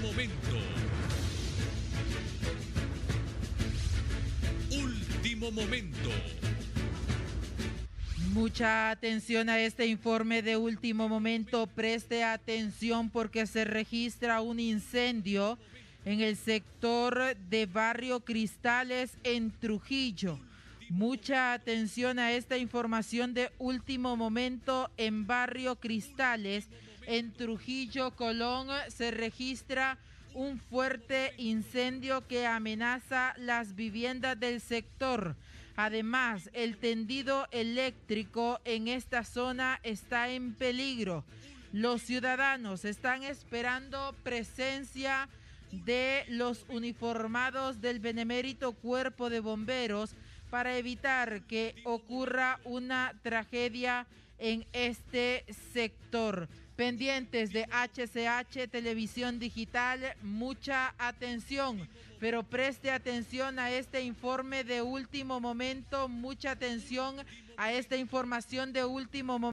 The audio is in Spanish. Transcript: momento. Último momento. Mucha atención a este informe de último momento. Preste atención porque se registra un incendio en el sector de Barrio Cristales en Trujillo. Mucha atención a esta información de último momento en Barrio Cristales. En Trujillo, Colón, se registra un fuerte incendio que amenaza las viviendas del sector. Además, el tendido eléctrico en esta zona está en peligro. Los ciudadanos están esperando presencia de los uniformados del Benemérito Cuerpo de Bomberos para evitar que ocurra una tragedia en este sector. Pendientes de HCH Televisión Digital, mucha atención, pero preste atención a este informe de último momento, mucha atención a esta información de último momento.